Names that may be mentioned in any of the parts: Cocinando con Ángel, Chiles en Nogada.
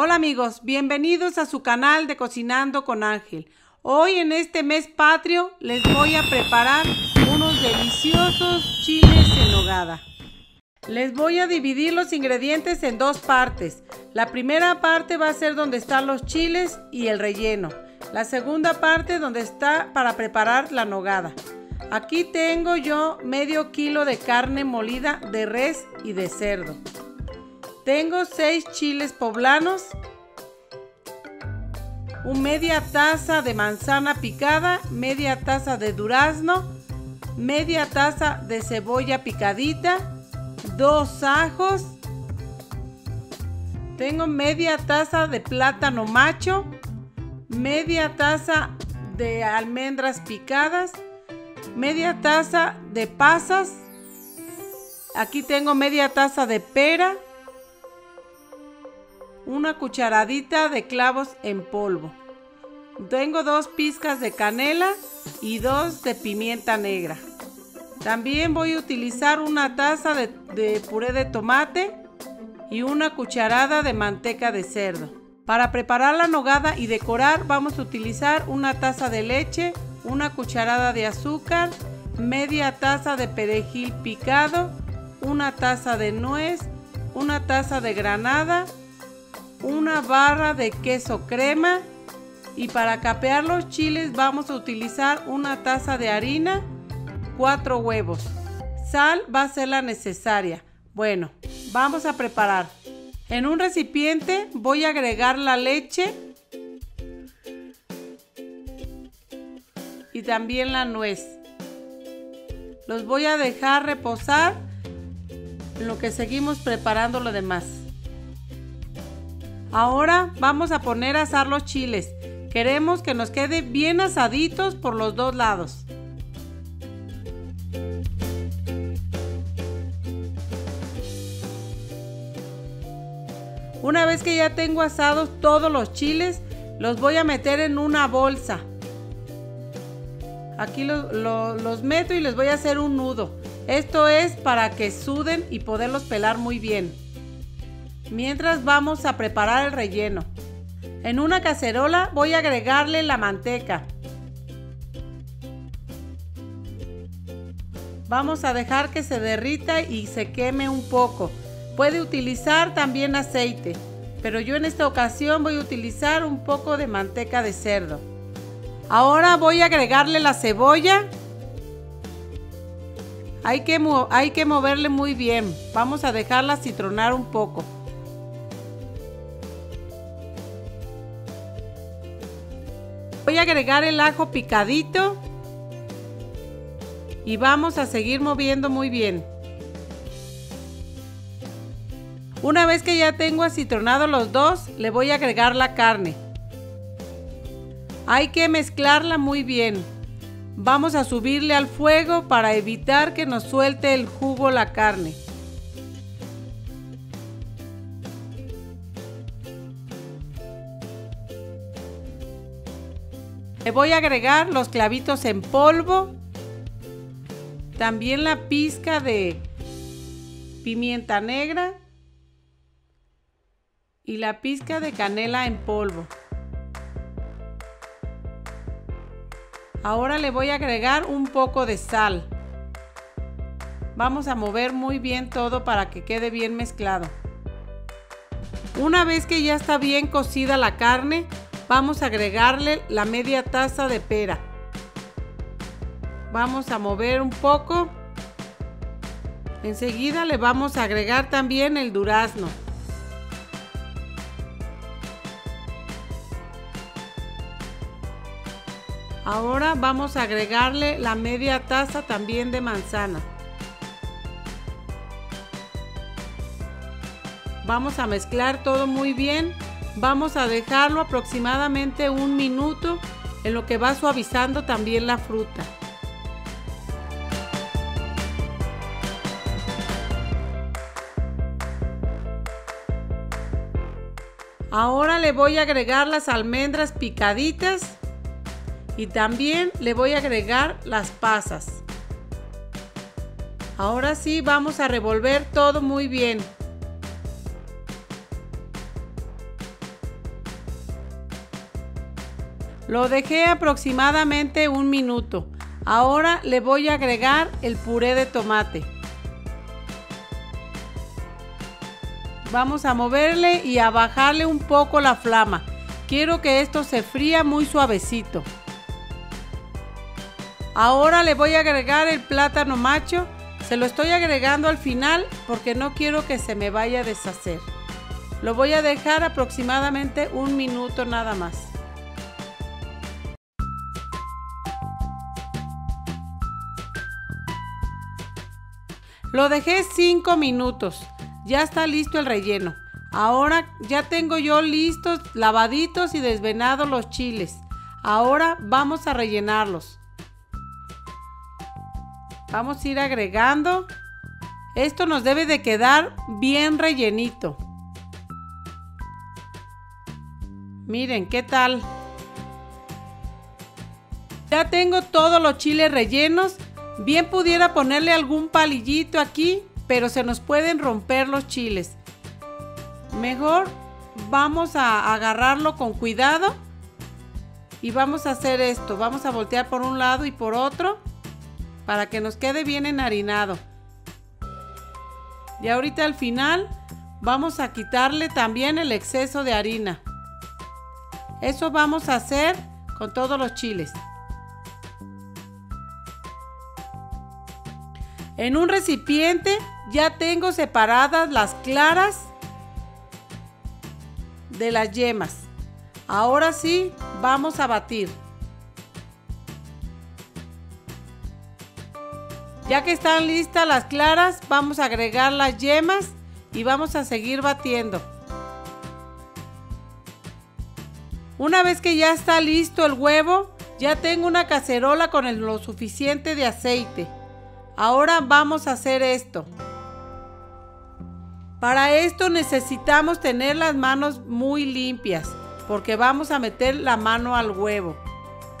Hola amigos, bienvenidos a su canal de Cocinando con Ángel. Hoy en este mes patrio les voy a preparar unos deliciosos chiles en nogada. Les voy a dividir los ingredientes en dos partes. La primera parte va a ser donde están los chiles y el relleno. La segunda parte donde está para preparar la nogada. Aquí tengo yo medio kilo de carne molida de res y de cerdo. Tengo 6 chiles poblanos, media taza de manzana picada, media taza de durazno, media taza de cebolla picadita, 2 ajos. Tengo media taza de plátano macho, media taza de almendras picadas, media taza de pasas. Aquí tengo media taza de pera, una cucharadita de clavos en polvo. Tengo 2 pizcas de canela y 2 de pimienta negra. También voy a utilizar una taza de puré de tomate y una cucharada de manteca de cerdo. Para preparar la nogada y decorar vamos a utilizar una taza de leche, una cucharada de azúcar, media taza de perejil picado, una taza de nuez, una taza de granada, una barra de queso crema. Y para capear los chiles vamos a utilizar una taza de harina, 4 huevos. Sal va a ser la necesaria. Bueno, vamos a preparar. En un recipiente voy a agregar la leche y también la nuez. Los voy a dejar reposar en lo que seguimos preparando lo demás. Ahora vamos a poner a asar los chiles. Queremos que nos quede bien asaditos por los dos lados. Una vez que ya tengo asados todos los chiles, los voy a meter en una bolsa. Aquí los meto y les voy a hacer un nudo. Esto es para que suden y poderlos pelar muy bien. Mientras vamos a preparar el relleno. En una cacerola voy a agregarle la manteca. Vamos a dejar que se derrita y se queme un poco. Puede utilizar también aceite, pero yo en esta ocasión voy a utilizar un poco de manteca de cerdo. Ahora voy a agregarle la cebolla. Hay que moverle muy bien. Vamos a dejarla citronar un poco. Voy a agregar el ajo picadito y vamos a seguir moviendo muy bien. Una vez que ya tengo acitronado los dos, le voy a agregar la carne. Hay que mezclarla muy bien. Vamos a subirle al fuego para evitar que nos suelte el jugo la carne. Le voy a agregar los clavitos en polvo, también la pizca de pimienta negra y la pizca de canela en polvo. Ahora le voy a agregar un poco de sal. Vamos a mover muy bien todo para que quede bien mezclado. Una vez que ya está bien cocida la carne, vamos a agregarle la media taza de pera. Vamos a mover un poco. Enseguida le vamos a agregar también el durazno. Ahora vamos a agregarle la media taza también de manzana. Vamos a mezclar todo muy bien. Vamos a dejarlo aproximadamente un minuto en lo que va suavizando también la fruta. Ahora le voy a agregar las almendras picaditas y también le voy a agregar las pasas. Ahora sí vamos a revolver todo muy bien. Lo dejé aproximadamente un minuto. Ahora le voy a agregar el puré de tomate. Vamos a moverle y a bajarle un poco la flama. Quiero que esto se fría muy suavecito. Ahora le voy a agregar el plátano macho. Se lo estoy agregando al final porque no quiero que se me vaya a deshacer. Lo voy a dejar aproximadamente un minuto nada más. Lo dejé 5 minutos. Ya está listo el relleno. Ahora ya tengo yo listos, lavaditos y desvenados los chiles. Ahora vamos a rellenarlos. Vamos a ir agregando. Esto nos debe de quedar bien rellenito. Miren, ¿qué tal? Ya tengo todos los chiles rellenos. Bien pudiera ponerle algún palillito aquí, pero se nos pueden romper los chiles. Mejor vamos a agarrarlo con cuidado y vamos a hacer esto. Vamos a voltear por un lado y por otro para que nos quede bien enharinado. Y ahorita al final vamos a quitarle también el exceso de harina. Eso vamos a hacer con todos los chiles. En un recipiente ya tengo separadas las claras de las yemas. Ahora sí, vamos a batir. Ya que están listas las claras, vamos a agregar las yemas y vamos a seguir batiendo. Una vez que ya está listo el huevo, ya tengo una cacerola con lo suficiente de aceite. Ahora vamos a hacer esto. Para esto necesitamos tener las manos muy limpias porque vamos a meter la mano al huevo.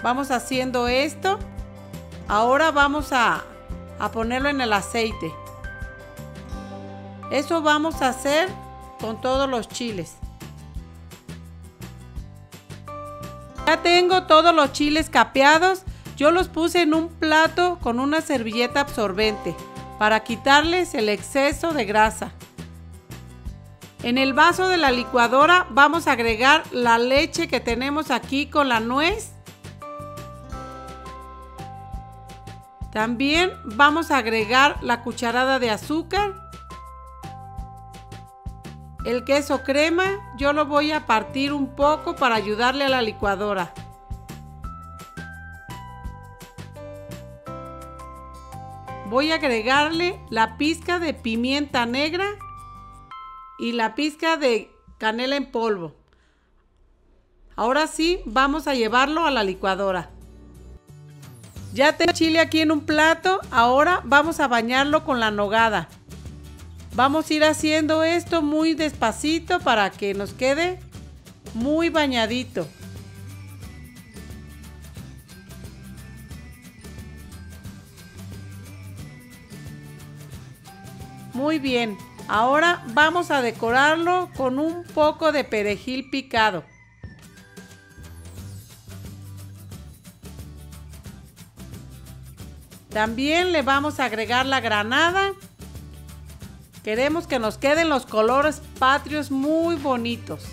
Vamos haciendo esto. Ahora vamos a ponerlo en el aceite. Eso vamos a hacer con todos los chiles. Ya tengo todos los chiles capeados. Yo los puse en un plato con una servilleta absorbente para quitarles el exceso de grasa. En el vaso de la licuadora vamos a agregar la leche que tenemos aquí con la nuez. También vamos a agregar la cucharada de azúcar. El queso crema yo lo voy a partir un poco para ayudarle a la licuadora. Voy a agregarle la pizca de pimienta negra y la pizca de canela en polvo. Ahora sí, vamos a llevarlo a la licuadora. Ya tengo chile aquí en un plato, ahora vamos a bañarlo con la nogada. Vamos a ir haciendo esto muy despacito para que nos quede muy bañadito. Muy bien, ahora vamos a decorarlo con un poco de perejil picado. También le vamos a agregar la granada. Queremos que nos queden los colores patrios muy bonitos.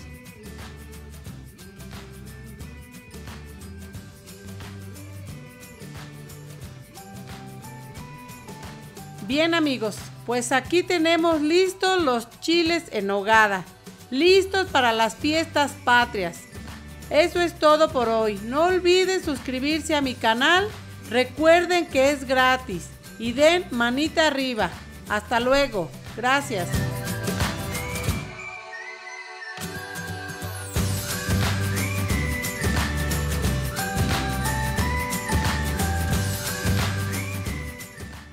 Bien amigos, pues aquí tenemos listos los chiles en nogada, listos para las fiestas patrias. Eso es todo por hoy. No olviden suscribirse a mi canal, recuerden que es gratis y den manita arriba. Hasta luego, gracias.